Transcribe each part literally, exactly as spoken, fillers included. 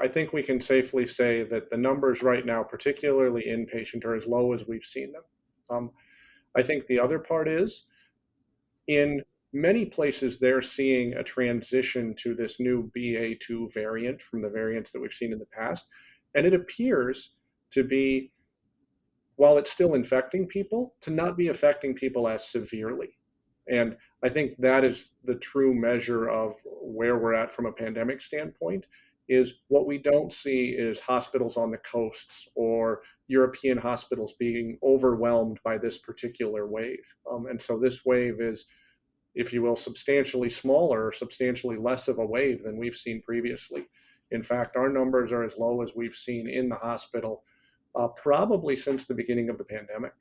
I think we can safely say that the numbers right now, particularly inpatient, are as low as we've seen them. Um, I think the other part is, in many places they're seeing a transition to this new B A two variant from the variants that we've seen in the past, and it appears to be, while it's still infecting people, to not be affecting people as severely. And I think that is the true measure of where we're at from a pandemic standpoint, is what we don't see is hospitals on the coasts or European hospitals being overwhelmed by this particular wave. Um, and so this wave is, if you will, substantially smaller, or substantially less of a wave than we've seen previously. In fact, our numbers are as low as we've seen in the hospital, uh, probably since the beginning of the pandemic.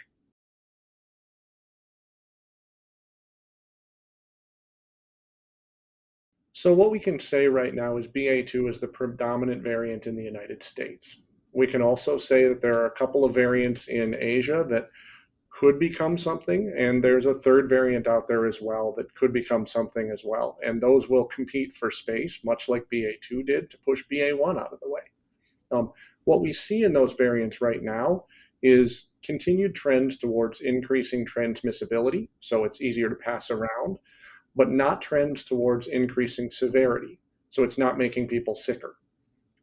So what we can say right now is B A two is the predominant variant in the United States. We can also say that there are a couple of variants in Asia that could become something, and there's a third variant out there as well that could become something as well. And those will compete for space, much like B A two did, to push B A one out of the way. Um, what we see in those variants right now is continued trends towards increasing transmissibility, so it's easier to pass around, but not trends towards increasing severity. So it's not making people sicker.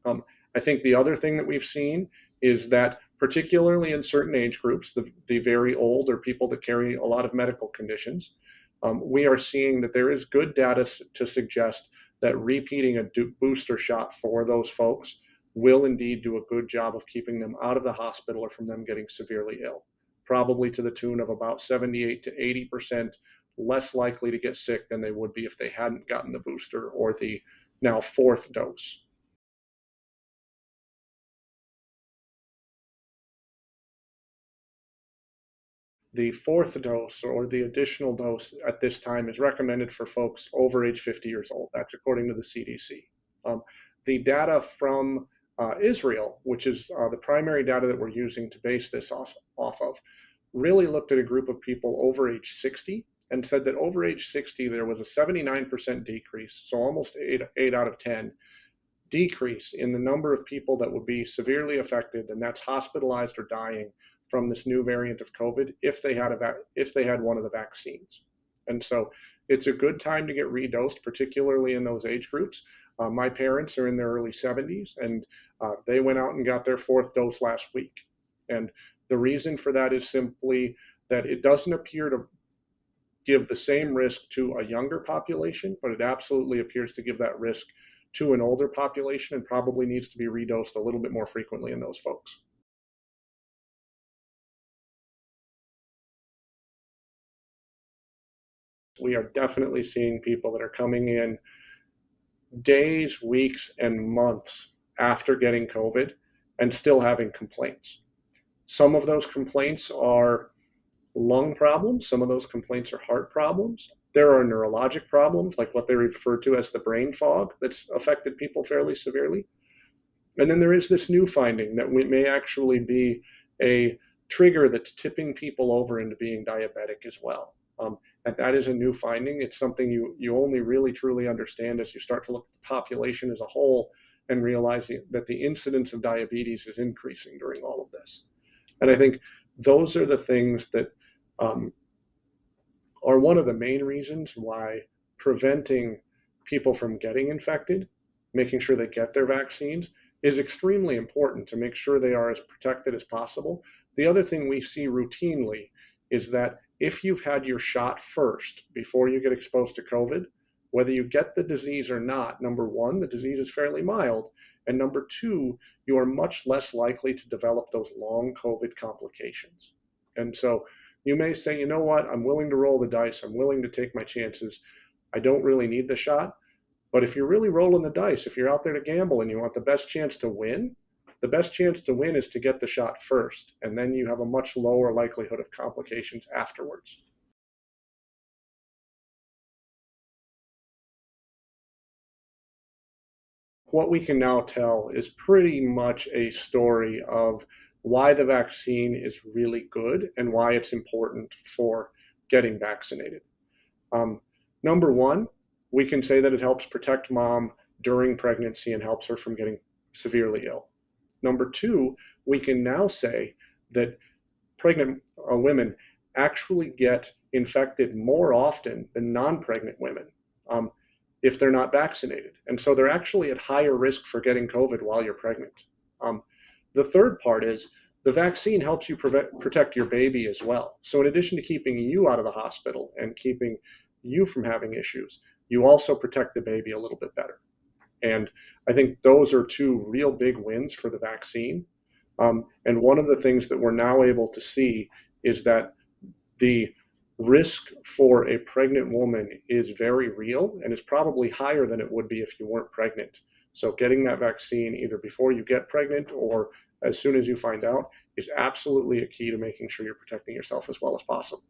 Um, I think the other thing that we've seen is that, particularly in certain age groups, the, the very old or people that carry a lot of medical conditions, um, we are seeing that there is good data to suggest that repeating a booster shot for those folks will indeed do a good job of keeping them out of the hospital or from them getting severely ill, probably to the tune of about seventy-eight to eighty percent less likely to get sick than they would be if they hadn't gotten the booster or the now fourth dose. The fourth dose, or the additional dose at this time, is recommended for folks over age fifty years old. That's according to the C D C. Um, the data from uh, Israel, which is uh, the primary data that we're using to base this off, off of, really looked at a group of people over age sixty and said that over age sixty, there was a seventy-nine percent decrease, so almost eight out of ten, decrease in the number of people that would be severely affected, and that's hospitalized or dying from this new variant of COVID if they had a if they had one of the vaccines. And so it's a good time to get redosed, particularly in those age groups. Uh, my parents are in their early seventies, and uh, they went out and got their fourth dose last week. And the reason for that is simply that it doesn't appear to give the same risk to a younger population, but it absolutely appears to give that risk to an older population, and probably needs to be redosed a little bit more frequently in those folks. We are definitely seeing people that are coming in days, weeks, and months after getting COVID and still having complaints. Some of those complaints are lung problems. Some of those complaints are heart problems. There are neurologic problems, like what they refer to as the brain fog, that's affected people fairly severely. And then there is this new finding that we may actually be a trigger that's tipping people over into being diabetic as well. Um, and that is a new finding. It's something you, you only really truly understand as you start to look at the population as a whole and realize the, that the incidence of diabetes is increasing during all of this. And I think those are the things that um, are one of the main reasons why preventing people from getting infected, making sure they get their vaccines, is extremely important to make sure they are as protected as possible. The other thing we see routinely is that if you've had your shot first before you get exposed to COVID, whether you get the disease or not, number one, the disease is fairly mild, and number two, you are much less likely to develop those long COVID complications. And so you may say, you know what, I'm willing to roll the dice, I'm willing to take my chances, I don't really need the shot. But if you're really rolling the dice, if you're out there to gamble and you want the best chance to win, the best chance to win is to get the shot first, and then you have a much lower likelihood of complications afterwards. What we can now tell is pretty much a story of why the vaccine is really good and why it's important for getting vaccinated. Um, number one, we can say that it helps protect mom during pregnancy and helps her from getting severely ill. Number two, we can now say that pregnant uh, women actually get infected more often than non-pregnant women um, if they're not vaccinated. And so they're actually at higher risk for getting COVID while you're pregnant. Um, the third part is the vaccine helps you prevent, protect your baby as well. So in addition to keeping you out of the hospital and keeping you from having issues, you also protect the baby a little bit better. And I think those are two real big wins for the vaccine. Um, and one of the things that we're now able to see is that the risk for a pregnant woman is very real and is probably higher than it would be if you weren't pregnant. So getting that vaccine either before you get pregnant or as soon as you find out is absolutely a key to making sure you're protecting yourself as well as possible.